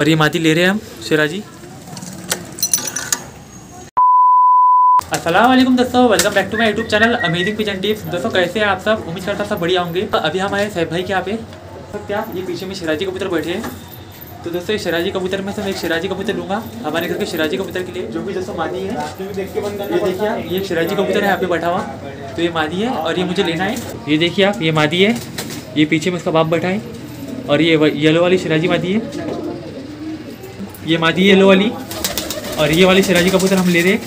और ये माती ले रहे हैं हम शिराजी। अस्सलामुअलैकुम दोस्तों, welcome back to my YouTube channel amazing pigeon tips. दोस्तों कैसे हैं आप सब, उम्मीद करता सब बढ़िया होंगे। तो अभी हमारे साहब भाई के यहाँ पे सकते आप, ये पीछे में शिराजी कबूतर बैठे हैं। तो दोस्तों शिराजी कबूतर में से मैं एक शिराजी कबूतर लूँगा हमारे घर के शिराजी कबूतर के लिए, जो भी दोस्तों मादी है। ये देखिए आप, ये शिराजी कबूतर है यहाँ पे बैठा हुआ, तो ये मादी है और ये मुझे लेना है। ये देखिए आप, ये मादी है, ये पीछे में उसका बाप बैठा है। और ये येलो वाली शिराजी मादी है, ये मादी येलो वाली। और ये वाली शिराजी कबूतर हम ले रहे हैं,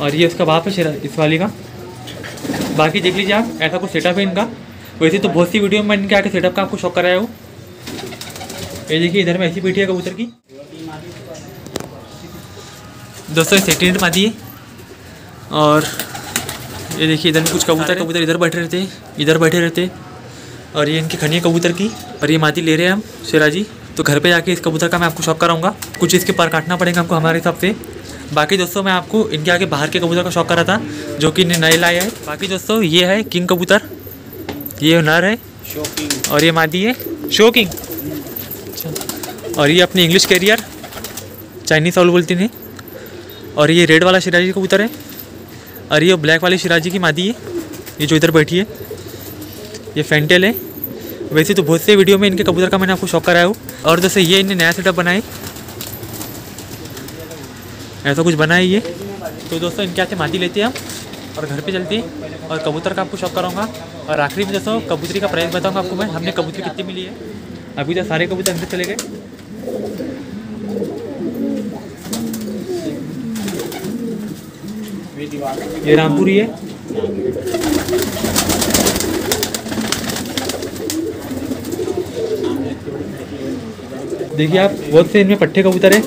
और ये उसका बाप है इस वाली का। बाकी देख लीजिए आप, ऐसा कुछ सेटअप है इनका। वैसे तो बहुत सी वीडियो में इनके आके सेटअप का आपको शौक कराया हो। ये देखिए इधर में ऐसी पीठी है कबूतर की। दोस्तों सेटेड मादी है। और ये देखिए इधर में कुछ कबूतर इधर बैठे रहते हैं, इधर बैठे रहते। और ये इनकी खनिया कबूतर की, और ये मादी ले रहे हैं हम शिराजी। तो घर पे जाके इस कबूतर का मैं आपको शौक कराऊंगा, कुछ इसके पर काटना पड़ेगा हमको हमारे हिसाब से। बाकी दोस्तों मैं आपको इनके आगे बाहर के कबूतर का शौक करा था, जो कि नए लाया है। बाकी दोस्तों ये है किंग कबूतर, ये नर है शोकिंग, और ये मादी है शोकिंग। और ये अपनी इंग्लिश कैरियर चाइनीज साउल बोलती हैं। और ये रेड वाला शिराजी कबूतर है, और ये ब्लैक वाली शिराजी की मादी है, ये जो इधर बैठी है। ये फेंटेल है। वैसे तो बहुत से वीडियो में इनके कबूतर का मैंने आपको शौक कराया हूँ। और जैसे ये इन्हें नया सेटअप बनाए, ऐसा कुछ बनाए ये। तो दोस्तों इनके हाथ से मादी लेते हैं हम और घर पे चलते हैं, और कबूतर का आपको शौक कराऊंगा। और आखिरी में दोस्तों कबूतरी का प्राइस बताऊंगा आपको मैं, हमने कबूतरी कितनी मिली है। अभी तो सारे कबूतर अंदर चले गए। ये रामपुरी है, देखिए आप। बहुत से इनमें पट्टे कबूतर हैं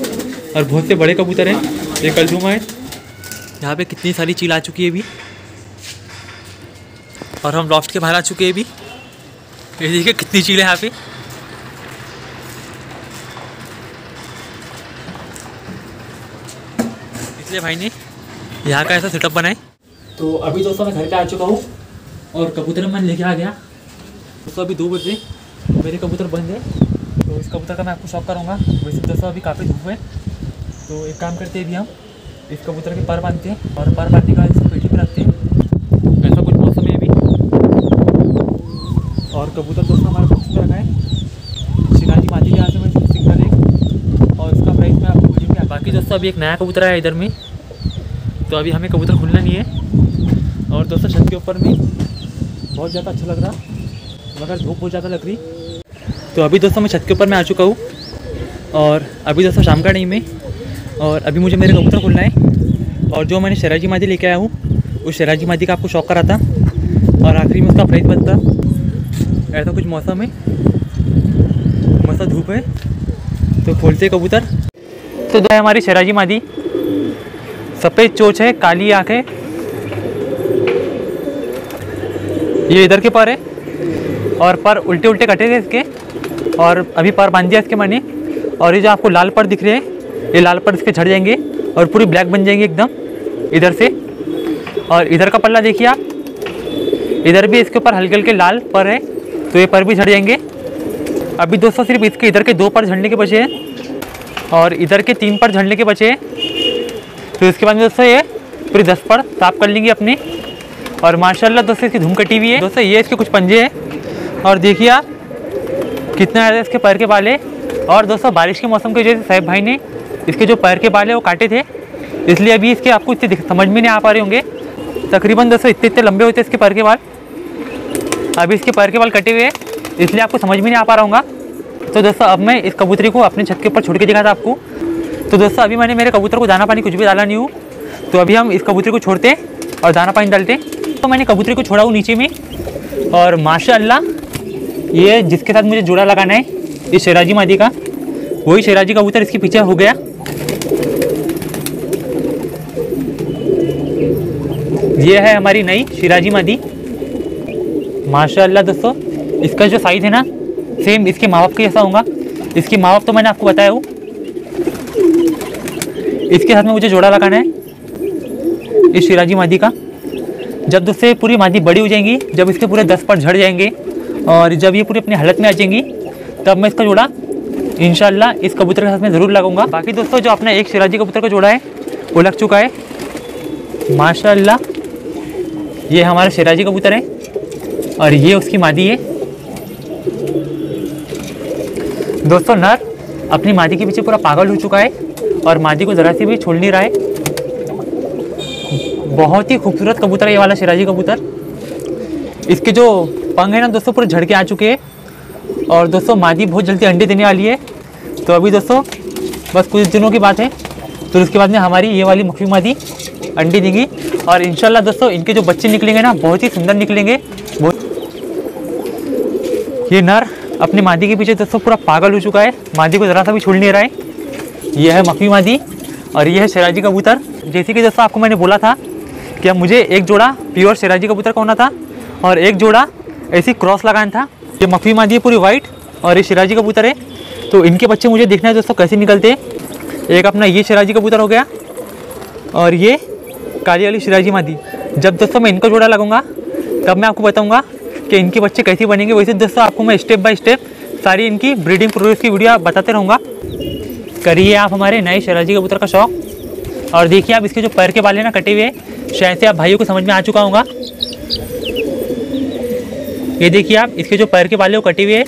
और बहुत से बड़े कबूतर हैं। ये कलजुमा है। यहाँ पे कितनी सारी चील आ चुकी है अभी, और हम लॉफ्ट के बाहर आ चुके हैं अभी। ये देखिए कितनी चील है यहाँ पे। इसलिए भाई ने यहाँ का ऐसा सेटअप बनाए। तो अभी दोस्तों मैं घर पे आ चुका हूँ और कबूतर मैं लेके आ गया। दोस्तों अभी 2 बजे मेरे कबूतर बंद है, तो इस कबूतर का मैं आपको शौक करूँगा। वैसे दोस्तों अभी काफ़ी धूप है, तो एक काम करते हैं, अभी हम इस कबूतर के पर बांधते हैं और पर बांधने का इसको पेटी पर रखते हैं। ऐसा कुछ मौसम है अभी। और कबूतर दोस्तों हमारे बॉक्स में रखा है, शिराजी मादी के यहाँ से मैं सिग्नल है, और इसका प्राइस मैं आपको वीडियो में। बाकी दोस्तों अभी एक नया कबूतर आया इधर में, तो अभी हमें कबूतर खुलना नहीं है। और दोस्तों छत के ऊपर में बहुत ज़्यादा अच्छा लग रहा, मगर धूप बहुत ज़्यादा लग रही। तो अभी दोस्तों मैं छत के ऊपर मैं आ चुका हूँ, और अभी दोस्तों शाम का टाइम है, और अभी मुझे मेरे कबूतर खुलना है। और जो मैंने शिराजी मादी लेके आया हूँ, उस शिराजी मादी का आपको शौक करा था, और आखिरी में उसका प्राइस बता। ऐसा कुछ मौसम है, मौसम धूप है, तो खोलते कबूतर। तो दो है हमारी शिराजी मादी, सफ़ेद चोंच है, काली आँख है। ये इधर के पर है, और पर उल्टे उल्टे कटे थे इसके, और अभी पर बांध दिया इसके मैंने। और ये जो आपको लाल पर दिख रहे हैं, ये लाल पर इसके झड़ जाएंगे और पूरी ब्लैक बन जाएंगे एकदम इधर से। और इधर का पल्ला देखिए आप, इधर भी इसके ऊपर हल्के हल्के लाल पर है, तो ये पर भी झड़ जाएंगे। अभी दोस्तों सिर्फ इसके इधर के 2 पर झड़ने के बचे हैं, और इधर के 3 पर झड़ने के बचे हैं। तो इसके बाद दोस्तों ये पूरी 10 पर साफ कर लेंगे अपने। और माशाल्लाह दोस्तों इसकी धूम कटी हुई है। दोस्तों ये इसके कुछ पंजे हैं, और देखिए आप कितना है इसके पैर के बाले। और दोस्तों बारिश के मौसम की वजह से साहब भाई ने इसके जो पैर के बाले वो काटे थे, इसलिए अभी इसके आपको इससे समझ में नहीं आ पा रहे होंगे। तकरीबन दोस्तों इतने इतने लंबे होते हैं इसके पैर के बाल। अभी इसके पैर के बाल कटे हुए हैं, इसलिए आपको समझ में नहीं आ पा रहा होगा। तो दोस्तों अब मैं इस कबूतरी को अपने छत के ऊपर छोड़ के दिखाया था आपको। तो दोस्तों अभी मैंने मेरे कबूतर को दाना पानी कुछ भी डाला नहीं हूँ, तो अभी हम इस कबूतरी को छोड़ते हैं और दाना पानी डालते हैं। तो मैंने कबूतरी को छोड़ा हूँ नीचे में, और माशाल्लाह ये जिसके साथ मुझे जोड़ा लगाना है, ये शिराजी मादी का, वही शिराजी कबूतर इसके पीछे हो गया। ये है हमारी नई शिराजी मादी। माशाल्लाह दोस्तों इसका जो साइज़ है ना, सेम इसके माँ बाप के जैसा होगा। इसके माँ बाप तो मैंने आपको बताया हूँ। इसके साथ में मुझे जोड़ा लगाना है इस शिराजी मादी का। जब दोस्तों पूरी मादी बड़ी हो जाएंगी, जब इसके पूरे 10 पर झड़ जाएंगे, और जब ये पूरी अपनी हालत में आ जाएंगी, तब मैं इसका जोड़ा इंशाल्लाह इस कबूतर के साथ मैं ज़रूर लगाऊंगा। बाकी दोस्तों जो आपने एक शिराजी कबूतर को जोड़ा है वो लग चुका है, माशाल्लाह। ये हमारा शिराजी कबूतर है और ये उसकी मादी है। दोस्तों नर अपनी मादी के पीछे पूरा पागल हो चुका है और मादी को ज़रा सी भी छोड़ नहीं रहा है। बहुत ही खूबसूरत कबूतर है ये वाला शिराजी कबूतर। इसके जो पंख है ना दोस्तों पूरे झड़ के आ चुके हैं और दोस्तों मादी बहुत जल्दी अंडे देने वाली है। तो अभी दोस्तों बस कुछ दिनों की बात है, तो उसके बाद में हमारी ये वाली मुख्य मादी अंडे देंगी और इंशाल्लाह दोस्तों इनके जो बच्चे निकलेंगे ना बहुत ही सुंदर निकलेंगे। ये नर अपनी मादी के पीछे दोस्तों पूरा पागल हो चुका है, मादी को ज़रा सा भी छोड़ नहीं रहा है। यह है मखी मादी और यह है शिराजी कबूतर। जैसे कि दोस्तों आपको मैंने बोला था कि मुझे एक जोड़ा प्योर शिराजी कबूतर का होना था और एक जोड़ा ऐसी क्रॉस लगाना था। ये मखी मादी है पूरी वाइट और ये शिराजी कबूतर है। तो इनके बच्चे मुझे देखना है दोस्तों कैसे निकलते हैं। एक अपना ये शिराजी कबूतर हो गया और ये काली वाली शिराजी मादी। जब दोस्तों मैं इनका जोड़ा लगाऊंगा तब मैं आपको बताऊंगा कि इनके बच्चे कैसे बनेंगे। वैसे दोस्तों आपको मैं स्टेप बाय स्टेप सारी इनकी ब्रीडिंग प्रोसेस की वीडियो बताते रहूँगा। करिए आप हमारे नए शिराजी कबूतर का शौक। और देखिए आप इसके जो पैर के बाल है ना कटे हुए, शायद से आप भाइयों को समझ में आ चुका होगा। ये देखिए आप इसके जो पैर के बाल है वो कटे हुए हैं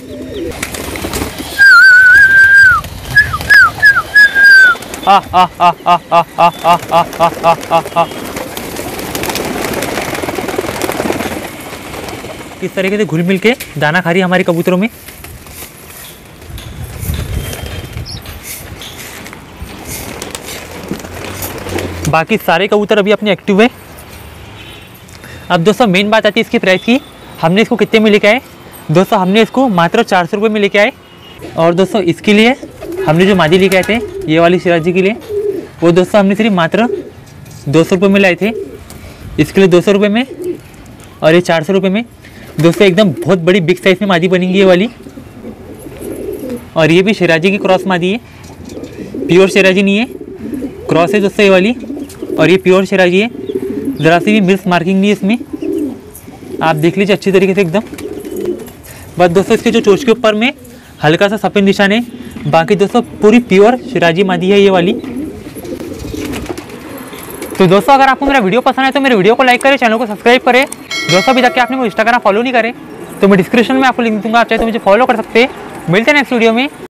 किस तरीके से घुल मिल के दाना खा रही है हमारे कबूतरों में। बाकी सारे कबूतर अभी अपने एक्टिव है। अब दोस्तों मेन बात आती है इसकी प्राइस की। हमने इसको कितने में लेके आए दोस्तों, हमने इसको मात्र 400 रुपये में लेके आए। और दोस्तों इसके लिए हमने जो मादी लेके आए थे ये वाली शिराजी के लिए, वो दोस्तों हमने सिर्फ मात्र 200 रुपये में लाए थे। इसके लिए 200 रुपये में और ये 400 रुपये में। दोस्तों एकदम बहुत बड़ी बिग साइज़ में मादी बनेगी ये वाली। और ये भी शिराजी की क्रॉस मादी है, प्योर शिराजी नहीं है, क्रॉस है दोस्तों ये वाली। और ये प्योर शिराजी है, ज़रा सी भी मिल्स मार्किंग नहीं है इसमें। आप देख लीजिए अच्छी तरीके से एकदम। बस दोस्तों इसके जो चोंच के ऊपर में हल्का सा सफ़ेद निशान है, बाकी दोस्तों पूरी प्योर शिराजी मादी है ये वाली। तो दोस्तों अगर आपको मेरा वीडियो पसंद है तो मेरे वीडियो को लाइक करें, चैनल को सब्सक्राइब करें। दोस्तों अभी तक के आपने मुझे इंस्टाग्राम फॉलो नहीं करें तो मैं डिस्क्रिप्शन में आपको लिंक दूंगा, आप चाहे तो मुझे फॉलो कर सकते हैं। मिलते हैं नेक्स्ट वीडियो में।